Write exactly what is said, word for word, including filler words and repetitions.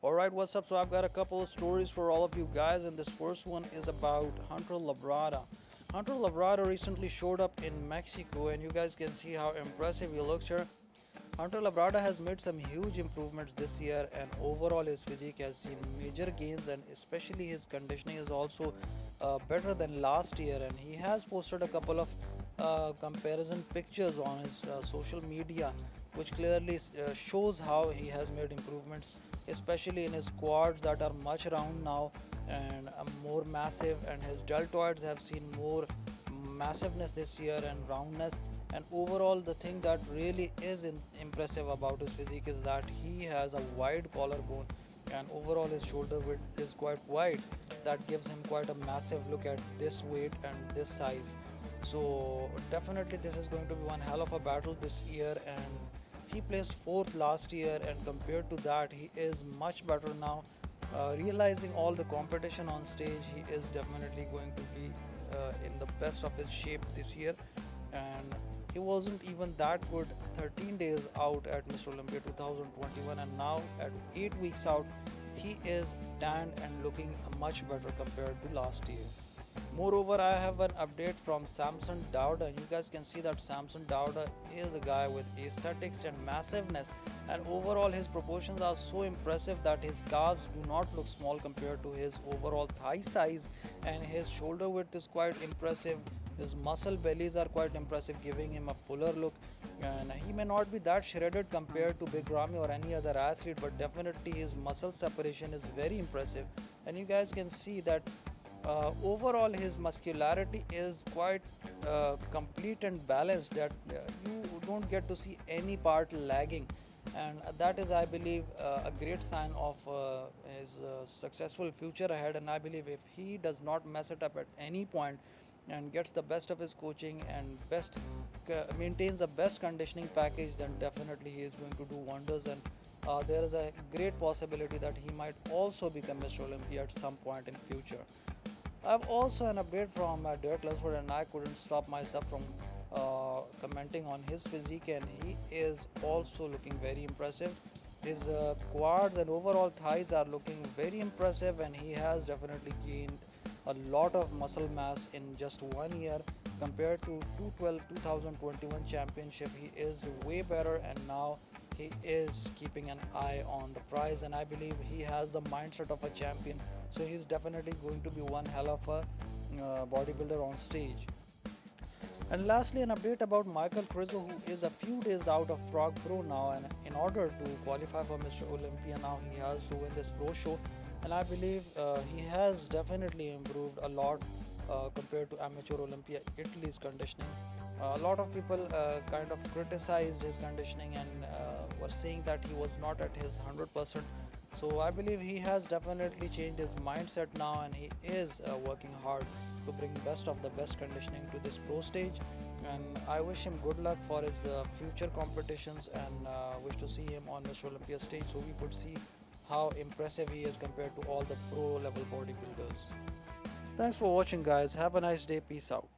Alright, what's up? So I've got a couple of stories for all of you guys, and this first one is about Hunter Labrada. Hunter Labrada recently showed up in Mexico, and you guys can see how impressive he looks here. Hunter Labrada has made some huge improvements this year, and overall his physique has seen major gains, and especially his conditioning is also uh, better than last year, and he has posted a couple of uh, comparison pictures on his uh, social media, which clearly uh, shows how he has made improvements, especially in his quads that are much round now and uh, more massive, and his deltoids have seen more massiveness this year and roundness. And overall, the thing that really is in impressive about his physique is that he has a wide collarbone, and overall his shoulder width is quite wide. That gives him quite a massive look at this weight and this size. So definitely this is going to be one hell of a battle this year, and he placed fourth last year, and compared to that he is much better now. Uh, realizing all the competition on stage, he is definitely going to be uh, in the best of his shape this year. And he wasn't even that good thirteen days out at Mister Olympia two thousand twenty-one, and now at eight weeks out he is tanned and looking much better compared to last year. Moreover, I have an update from Samson Dauda. You guys can see that Samson Dauda is a guy with aesthetics and massiveness, and overall his proportions are so impressive that his calves do not look small compared to his overall thigh size, and his shoulder width is quite impressive. His muscle bellies are quite impressive, giving him a fuller look, and he may not be that shredded compared to Big Ramy or any other athlete, but definitely his muscle separation is very impressive. And you guys can see that uh, overall his muscularity is quite uh, complete and balanced, that uh, you don't get to see any part lagging, and that is, I believe, uh, a great sign of uh, his uh, successful future ahead. And I believe if he does not mess it up at any point and gets the best of his coaching and best maintains the best conditioning package, then definitely he is going to do wonders, and uh, there is a great possibility that he might also become Mister Olympia at some point in future. I have also an update from uh, Derek Lunsford, and I couldn't stop myself from uh, commenting on his physique, and he is also looking very impressive. His uh, quads and overall thighs are looking very impressive, and he has definitely gained a lot of muscle mass in just one year compared to two twelve two thousand twenty-one championship. He is way better, and now he is keeping an eye on the prize, and I believe he has the mindset of a champion, so he's definitely going to be one hell of a uh, bodybuilder on stage. And lastly, an update about Michal Krizo, who is a few days out of Prague Pro now, and in order to qualify for Mister Olympia now he has to win this pro show, and I believe uh, he has definitely improved a lot uh, compared to Amateur Olympia Italy's conditioning. Uh, a lot of people uh, kind of criticized his conditioning and uh, were saying that he was not at his one hundred percent. So I believe he has definitely changed his mindset now, and he is uh, working hard to bring best of the best conditioning to this pro stage. And I wish him good luck for his uh, future competitions, and uh, wish to see him on Mister Olympia stage so we could see how impressive he is compared to all the pro level bodybuilders. Thanks for watching, guys. Have a nice day. Peace out.